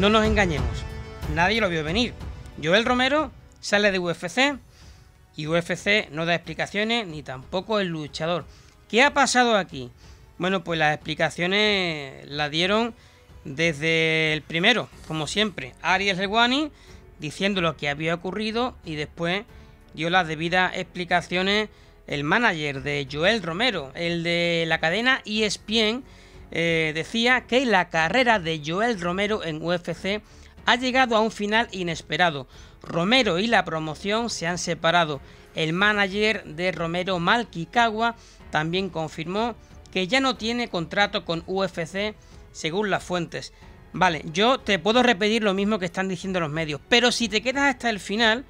No nos engañemos, nadie lo vio venir. Yoel Romero sale de UFC y UFC no da explicaciones ni tampoco el luchador. ¿Qué ha pasado aquí? Bueno, pues las explicaciones las dieron desde el primero, como siempre, Ariel Helwani, diciendo lo que había ocurrido, y después dio las debidas explicaciones el manager de Yoel Romero, el de la cadena ESPN. Decía que la carrera de Yoel Romero en UFC ha llegado a un final inesperado. Romero y la promoción se han separado. El manager de Romero, Malki Kawa, también confirmó que ya no tiene contrato con UFC, según las fuentes. Vale, yo te puedo repetir lo mismo que están diciendo los medios, pero si te quedas hasta el final,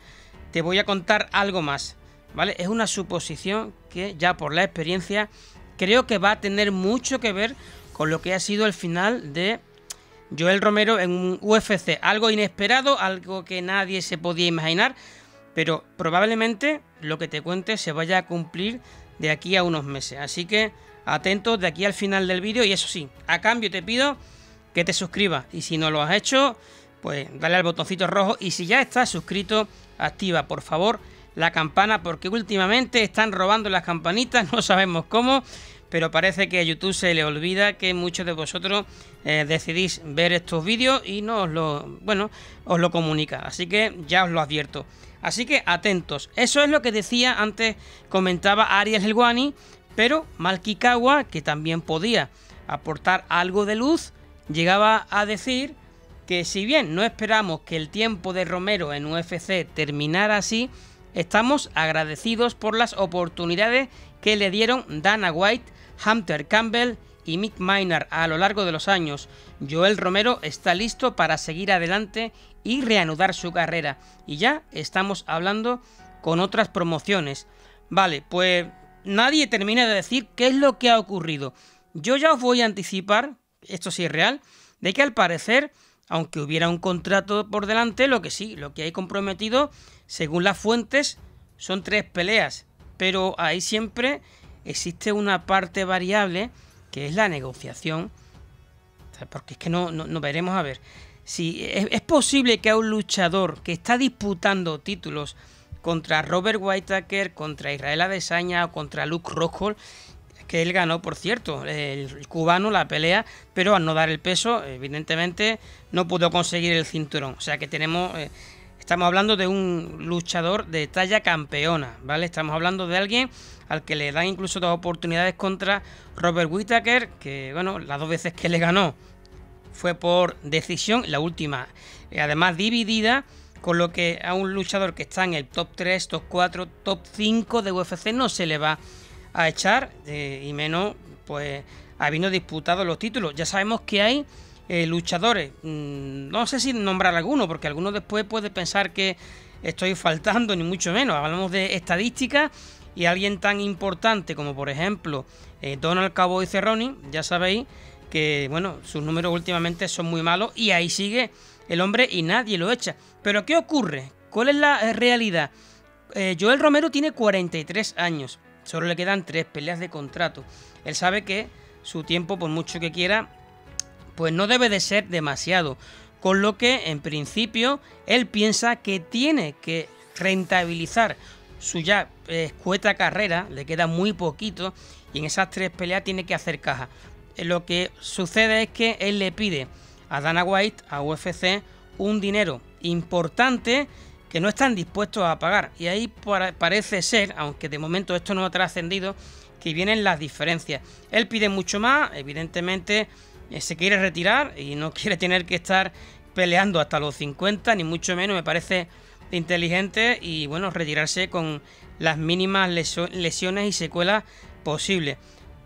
te voy a contar algo más, ¿vale? Es una suposición que ya por la experiencia creo que va a tener mucho que ver con lo que ha sido el final de Yoel Romero en UFC. Algo inesperado, algo que nadie se podía imaginar, pero probablemente lo que te cuente se vaya a cumplir de aquí a unos meses. Así que atentos de aquí al final del vídeo, y eso sí, a cambio te pido que te suscribas, y si no lo has hecho, pues dale al botoncito rojo, y si ya estás suscrito, activa por favor la campana, porque últimamente están robando las campanitas, no sabemos cómo, pero parece que a YouTube se le olvida que muchos de vosotros decidís ver estos vídeos y no os lo, bueno, os lo comunica, así que ya os lo advierto. Así que atentos, eso es lo que decía antes, comentaba Ariel Helwani, pero Malki Kawa, que también podía aportar algo de luz, llegaba a decir que si bien no esperamos que el tiempo de Romero en UFC terminara así, estamos agradecidos por las oportunidades que le dieron Dana White, Hunter Campbell y Mick Minor a lo largo de los años. Yoel Romero está listo para seguir adelante y reanudar su carrera, y ya estamos hablando con otras promociones. Vale, pues nadie termina de decir qué es lo que ha ocurrido. Yo ya os voy a anticipar, esto sí es real, de que al parecer, aunque hubiera un contrato por delante, lo que hay comprometido, según las fuentes, son 3 peleas. Pero ahí siempre existe una parte variable que es la negociación. Porque es que no veremos a ver. Si es posible que a un luchador que está disputando títulos contra Robert Whittaker, contra Israel Adesanya o contra Luke Rockhold, que él ganó, por cierto, el cubano, la pelea, pero al no dar el peso, evidentemente, no pudo conseguir el cinturón. O sea que tenemos, estamos hablando de un luchador de talla campeona, ¿vale? Estamos hablando de alguien al que le dan incluso 2 oportunidades contra Robert Whittaker, que, bueno, las 2 veces que le ganó fue por decisión, la última, además, dividida, con lo que a un luchador que está en el top 3, top 4, top 5 de UFC no se le va a echar, y menos pues habiendo disputado los títulos. Ya sabemos que hay luchadores, no sé si nombrar alguno, porque alguno después puede pensar que estoy faltando, ni mucho menos. Hablamos de estadística, y alguien tan importante como por ejemplo Donald Cerrone y Cerrone, ya sabéis que, bueno, sus números últimamente son muy malos, y ahí sigue el hombre y nadie lo echa. Pero ¿qué ocurre? ¿Cuál es la realidad? Yoel Romero tiene 43 años. Solo le quedan 3 peleas de contrato. Él sabe que su tiempo, por mucho que quiera, pues no debe de ser demasiado. Con lo que, en principio, él piensa que tiene que rentabilizar su ya escueta carrera. Le queda muy poquito, y en esas 3 peleas tiene que hacer caja. Lo que sucede es que él le pide a Dana White, a UFC, un dinero importante que no están dispuestos a pagar, y ahí parece ser, aunque de momento esto no ha trascendido, que vienen las diferencias. Él pide mucho más, evidentemente se quiere retirar y no quiere tener que estar peleando hasta los 50, ni mucho menos. Me parece inteligente y, bueno, retirarse con las mínimas lesiones y secuelas posibles.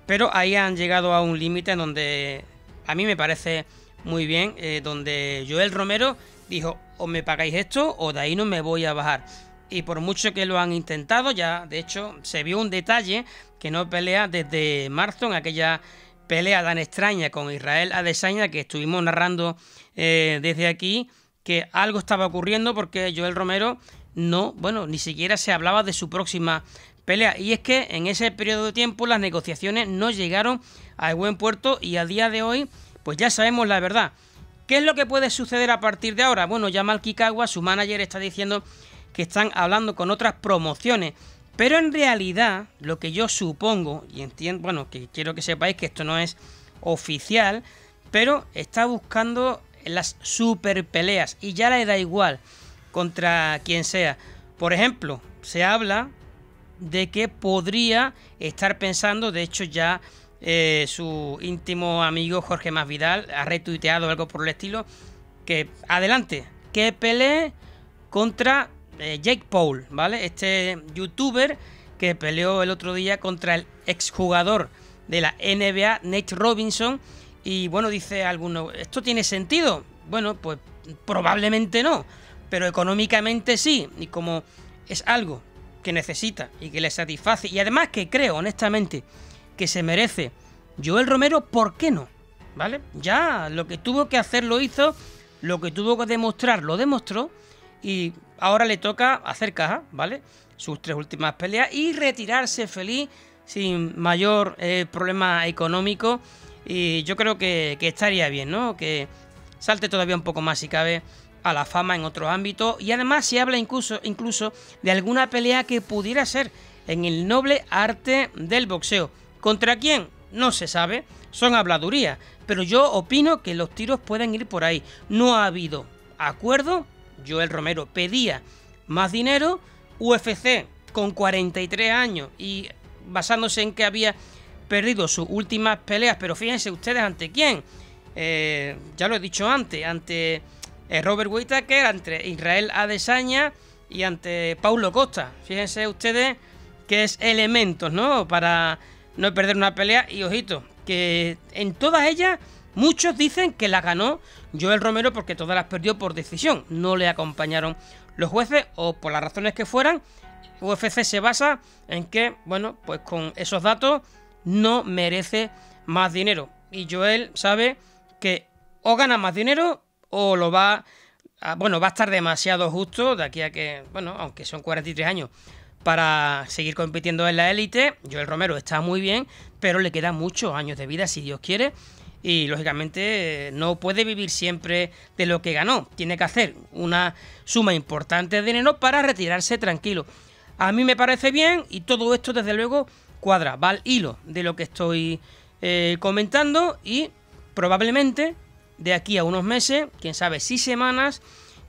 Pero ahí han llegado a un límite en donde a mí me parece muy bien, donde Yoel Romero dijo: o me pagáis esto o de ahí no me voy a bajar. Y por mucho que lo han intentado, ya de hecho se vio un detalle que no pelea desde marzo, en aquella pelea tan extraña con Israel Adesanya que estuvimos narrando desde aquí, que algo estaba ocurriendo, porque Yoel Romero no, bueno, ni siquiera se hablaba de su próxima pelea. Y es que en ese periodo de tiempo las negociaciones no llegaron a buen puerto, y a día de hoy pues ya sabemos la verdad. ¿Qué es lo que puede suceder a partir de ahora? Bueno, ya Malki Kawa, su manager, está diciendo que están hablando con otras promociones. Pero en realidad, lo que yo supongo, y entiendo, bueno, que quiero que sepáis que esto no es oficial, pero está buscando las super peleas y ya le da igual contra quien sea. Por ejemplo, se habla de que podría estar pensando, de hecho ya su íntimo amigo Jorge Masvidal ha retuiteado algo por el estilo, que adelante, que pelee contra Jake Paul, ¿vale? Este youtuber que peleó el otro día contra el exjugador de la NBA, Nate Robinson. Y bueno, dice alguno, ¿esto tiene sentido? Bueno, pues probablemente no, pero económicamente sí. Y como es algo que necesita y que le satisface, y además que creo, honestamente, que se merece Yoel Romero, ¿por qué no? ¿Vale? Ya lo que tuvo que hacer lo hizo, lo que tuvo que demostrar lo demostró, y ahora le toca hacer caja, ¿vale? Sus tres últimas peleas y retirarse feliz, sin mayor problema económico. Y yo creo que estaría bien, ¿no? Que salte todavía un poco más, si cabe, a la fama en otro ámbito. Y además se habla incluso de alguna pelea que pudiera ser en el noble arte del boxeo. ¿Contra quién? No se sabe, son habladurías. Pero yo opino que los tiros pueden ir por ahí. No ha habido acuerdo. Yoel Romero pedía más dinero. UFC, con 43 años y basándose en que había perdido sus últimas peleas, pero fíjense ustedes ante quién, ya lo he dicho antes, ante Robert Whittaker, ante Israel Adesanya y ante Paulo Costa. Fíjense ustedes que es elementos, ¿no?, para no perder una pelea. Y ojito, que en todas ellas muchos dicen que las ganó Yoel Romero porque todas las perdió por decisión, no le acompañaron los jueces o por las razones que fueran. UFC se basa en que, bueno, pues con esos datos no merece más dinero. Y Yoel sabe que o gana más dinero o lo va a, bueno, va a estar demasiado justo de aquí a que, bueno, aunque son 43 años para seguir compitiendo en la élite. Yoel Romero está muy bien, pero le quedan muchos años de vida si Dios quiere. Y lógicamente no puede vivir siempre de lo que ganó. Tiene que hacer una suma importante de dinero para retirarse tranquilo. A mí me parece bien, y todo esto desde luego cuadra, va al hilo de lo que estoy comentando. Y probablemente de aquí a unos meses, quién sabe si semanas,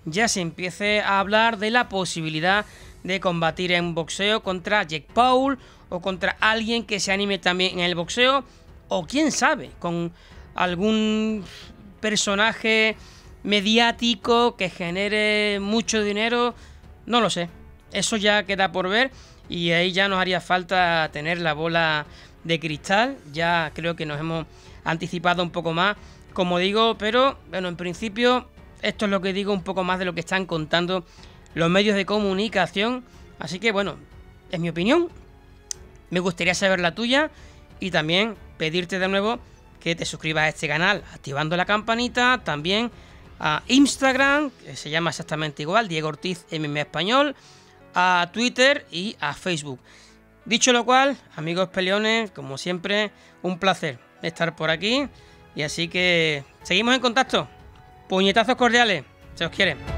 ya se empiece a hablar de la posibilidad de combatir en boxeo contra Jake Paul o contra alguien que se anime también en el boxeo, o quién sabe, con algún personaje mediático que genere mucho dinero. No lo sé, eso ya queda por ver, y ahí ya nos haría falta tener la bola de cristal. Ya creo que nos hemos anticipado un poco más, como digo, pero bueno, en principio esto es lo que digo, un poco más de lo que están contando los medios de comunicación. Así que bueno, es mi opinión, me gustaría saber la tuya, y también pedirte de nuevo que te suscribas a este canal activando la campanita, también a Instagram, que se llama exactamente igual, Diego Ortiz MMA Español, a Twitter y a Facebook. Dicho lo cual, amigos peleones, como siempre, un placer estar por aquí, y así que seguimos en contacto. Puñetazos cordiales, se os quiere.